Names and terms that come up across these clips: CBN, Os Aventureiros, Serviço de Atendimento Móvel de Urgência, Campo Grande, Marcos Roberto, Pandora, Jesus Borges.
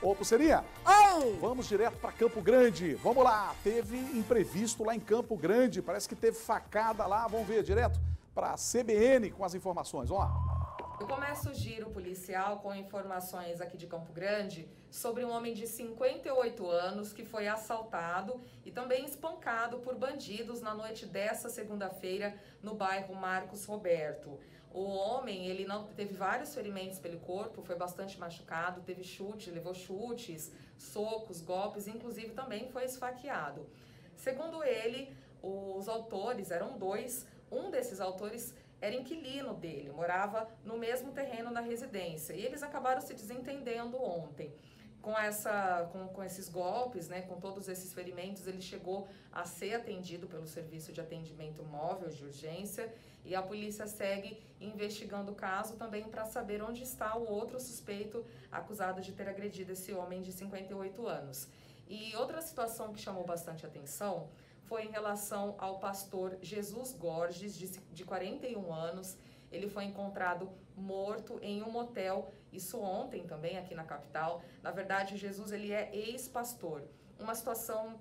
Ô, Pulseirinha, vamos direto para Campo Grande. Vamos lá, teve imprevisto lá em Campo Grande, parece que teve facada lá. Vamos ver direto para a CBN com as informações. Vamos lá. Eu começo o giro policial com informações aqui de Campo Grande sobre um homem de 58 anos que foi assaltado e também espancado por bandidos na noite desta segunda-feira no bairro Marcos Roberto. O homem, ele não teve vários ferimentos pelo corpo, foi bastante machucado, teve chute, levou chutes, socos, golpes, inclusive também foi esfaqueado. Segundo ele, os autores eram dois, um desses autores era inquilino dele, morava no mesmo terreno da residência e eles acabaram se desentendendo ontem. Com esses golpes, né, com todos esses ferimentos, ele chegou a ser atendido pelo Serviço de Atendimento Móvel de Urgência e a polícia segue investigando o caso também para saber onde está o outro suspeito acusado de ter agredido esse homem de 58 anos. E outra situação que chamou bastante atenção foi em relação ao pastor Jesus Borges, de 41 anos. Ele foi encontrado morto em um motel, isso ontem também aqui na capital. Na verdade, Jesus, ele é ex-pastor. Uma situação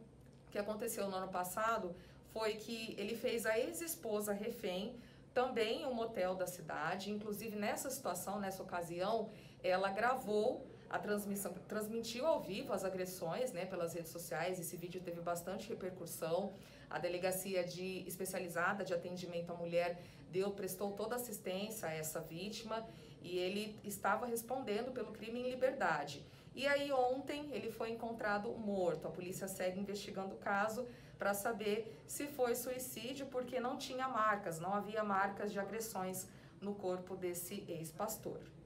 que aconteceu no ano passado foi que ele fez a ex-esposa refém, também em um motel da cidade. Inclusive, nessa situação, nessa ocasião, ela gravou a transmissão, transmitiu ao vivo as agressões, né, pelas redes sociais. Esse vídeo teve bastante repercussão. A delegacia especializada de atendimento à mulher prestou toda assistência a essa vítima e ele estava respondendo pelo crime em liberdade. E aí ontem ele foi encontrado morto. A polícia segue investigando o caso para saber se foi suicídio, porque não tinha marcas, não havia marcas de agressões no corpo desse ex-pastor.